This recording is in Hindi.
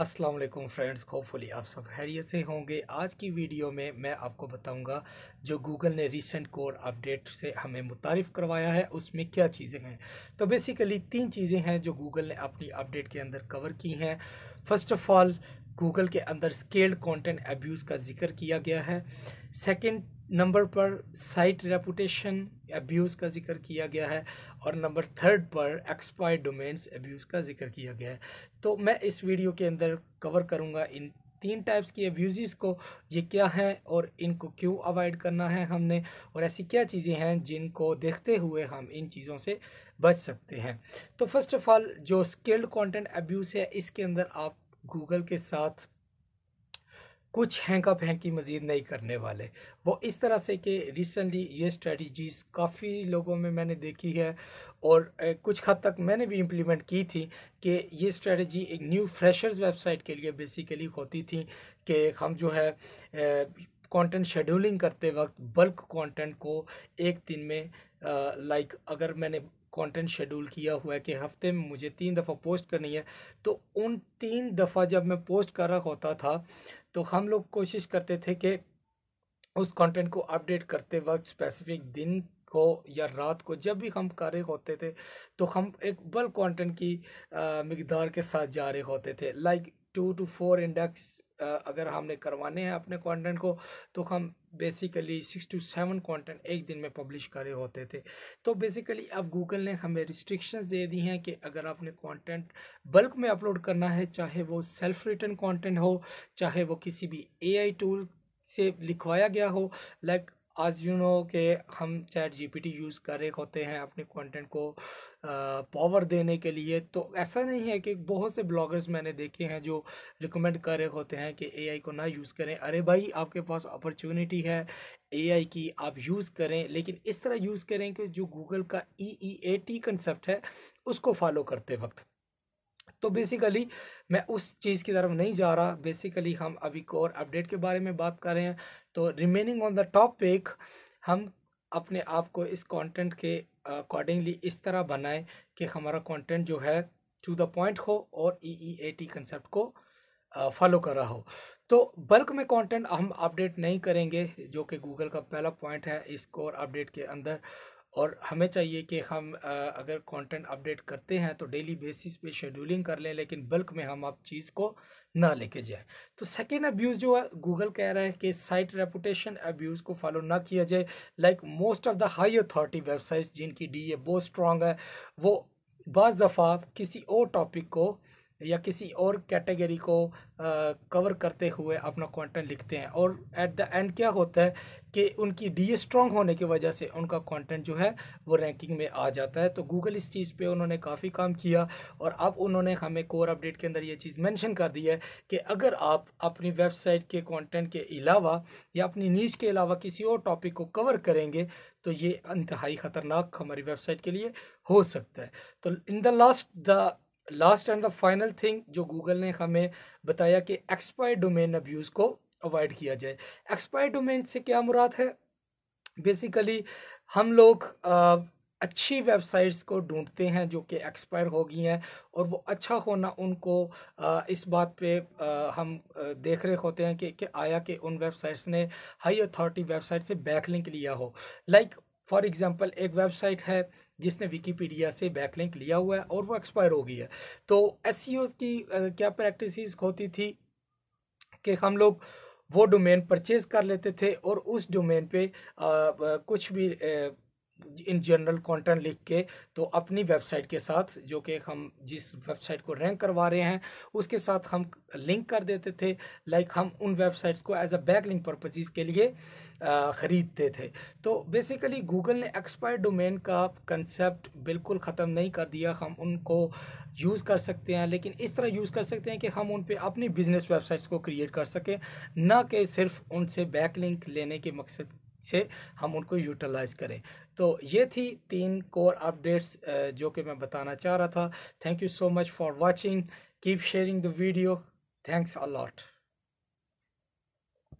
अस्सलाम वालेकुम फ्रेंड्स, होपफुली आप सब खैरियत से होंगे। आज की वीडियो में मैं आपको बताऊंगा जो गूगल ने रिसेंट कोर अपडेट से हमें मुतारिफ़ करवाया है उसमें क्या चीज़ें हैं। तो बेसिकली 3 चीज़ें हैं जो गूगल ने अपनी अपडेट के अंदर कवर की हैं। फ़र्स्ट ऑफ़ ऑल, गूगल के अंदर स्केल्ड कंटेंट एब्यूज़ का जिक्र किया गया है। सेकंड नंबर पर साइट रेपुटेशन एब्यूज़ का जिक्र किया गया है और नंबर थर्ड पर एक्सपायर्ड डोमेन्स एब्यूज़ का जिक्र किया गया है। तो मैं इस वीडियो के अंदर कवर करूंगा इन 3 टाइप्स की एब्यूज़ को, ये क्या है और इनको क्यों अवॉइड करना है हमने, और ऐसी क्या चीज़ें हैं जिनको देखते हुए हम इन चीज़ों से बच सकते हैं। तो फर्स्ट ऑफ़ ऑल, जो स्केल्ड कंटेंट एब्यूज़ है इसके अंदर आप गूगल के साथ कुछ हैंका फैंकी मज़ीद नहीं करने वाले। वो इस तरह से कि रिसेंटली ये स्ट्रेटजीज़ काफ़ी लोगों में मैंने देखी है और कुछ हद तक मैंने भी इम्प्लीमेंट की थी कि ये स्ट्रेटजी एक न्यू फ्रेशर्स वेबसाइट के लिए बेसिकली होती थी कि हम जो है कंटेंट शेड्यूलिंग करते वक्त बल्क कंटेंट को एक दिन में लाइक अगर मैंने कंटेंट शेड्यूल किया हुआ है कि हफ्ते में मुझे 3 दफ़ा पोस्ट करनी है, तो उन 3 दफ़ा जब मैं पोस्ट कर रहा होता था तो हम लोग कोशिश करते थे कि उस कंटेंट को अपडेट करते वक्त स्पेसिफिक दिन को या रात को जब भी हम कर रहे होते थे तो हम एक बल्क कंटेंट की मिकदार के साथ जा रहे होते थे। लाइक 2 to 4 इंडेक्स अगर हमने करवाने हैं अपने कंटेंट को तो हम बेसिकली 6 to 7 कंटेंट एक दिन में पब्लिश कर रहे होते थे। तो बेसिकली अब गूगल ने हमें रिस्ट्रिक्शंस दे दी हैं कि अगर आपने कंटेंट बल्क में अपलोड करना है, चाहे वो सेल्फ रिटन कंटेंट हो, चाहे वो किसी भी एआई टूल से लिखवाया गया हो, लाइक आज यू नो के हम चैट जीपीटी यूज़ कर रहे होते हैं अपने कंटेंट को पावर देने के लिए। तो ऐसा नहीं है कि बहुत से ब्लॉगर्स मैंने देखे हैं जो रिकमेंड कर रहे होते हैं कि एआई को ना यूज़ करें। अरे भाई, आपके पास अपॉर्चुनिटी है एआई की, आप यूज़ करें, लेकिन इस तरह यूज़ करें कि जो गूगल का EEAT कंसेप्ट है उसको फॉलो करते वक्त। तो बेसिकली मैं उस चीज़ की तरफ नहीं जा रहा। बेसिकली हम अभी कोर अपडेट के बारे में बात कर रहे हैं। तो रिमेनिंग ऑन द टॉपिक, हम अपने आप को इस कंटेंट के अकॉर्डिंगली इस तरह बनाएं कि हमारा कंटेंट जो है टू द पॉइंट हो और EEAT कंसेप्ट को फॉलो कर रहा हो। तो बल्क में कंटेंट हम अपडेट नहीं करेंगे, जो कि गूगल का पहला पॉइंट है इस कोर अपडेट के अंदर। और हमें चाहिए कि हम अगर कंटेंट अपडेट करते हैं तो डेली बेसिस पे शेड्यूलिंग कर लें, लेकिन बल्क में हम आप चीज़ को ना लेके जाएं। तो सेकेंड एब्यूज़ जो है, गूगल कह रहा है कि साइट रेपुटेशन एब्यूज़ को फॉलो ना किया जाए। Like most of the high authority websites जिनकी DA बहुत स्ट्रॉन्ग है, वो बस दफ़ा किसी और टॉपिक को या किसी और कैटेगरी को कवर करते हुए अपना कंटेंट लिखते हैं और एट द एंड क्या होता है कि उनकी DA स्ट्रॉन्ग होने की वजह से उनका कंटेंट जो है वो रैंकिंग में आ जाता है। तो गूगल इस चीज़ पे उन्होंने काफ़ी काम किया और अब उन्होंने हमें कोर अपडेट के अंदर ये चीज़ मेंशन कर दी है कि अगर आप अपनी वेबसाइट के कंटेंट के अलावा या अपनी नीश के अलावा किसी और टॉपिक को कवर करेंगे तो ये इंतहाई ख़तरनाक हमारी वेबसाइट के लिए हो सकता है। तो in the last and the final thing जो गूगल ने हमें बताया कि एक्सपायर्ड डोमेन अब्यूज़ को अवॉइड किया जाए। एक्सपायर्ड डोमेन से क्या मुराद है? बेसिकली हम लोग अच्छी वेबसाइट्स को ढूंढते हैं जो कि एक्सपायर हो गई हैं और वो अच्छा होना उनको इस बात पे हम देख रहे होते हैं कि आया कि उन वेबसाइट्स ने हाई अथॉरिटी वेबसाइट से बैकलिंक लिया हो। लाइक फॉर एग्ज़ाम्पल, एक वेबसाइट है जिसने विकीपीडिया से बैकलिंक लिया हुआ है और वो एक्सपायर हो गई है। तो SEO की क्या प्रैक्टिसेस होती थी कि हम लोग वो डोमेन परचेज़ कर लेते थे और उस डोमेन पे कुछ भी इन जनरल कंटेंट लिख के तो अपनी वेबसाइट के साथ, जो कि हम जिस वेबसाइट को रैंक करवा रहे हैं उसके साथ हम लिंक कर देते थे। लाइक हम उन वेबसाइट्स को एज अ बैकलिंक पर्पसेस के लिए ख़रीदते थे। तो बेसिकली गूगल ने एक्सपायर्ड डोमेन का कंसेप्ट बिल्कुल ख़त्म नहीं कर दिया। हम उनको यूज़ कर सकते हैं, लेकिन इस तरह यूज़ कर सकते हैं कि हम उन पर अपनी बिजनेस वेबसाइट्स को क्रिएट कर सकें, ना कि सिर्फ उनसे बैकलिंक लेने के मकसद से हम उनको यूटिलाइज़ करें। तो ये थी 3 कोर अपडेट्स जो कि मैं बताना चाह रहा था। Thank you so much for watching, keep sharing the video, thanks a lot.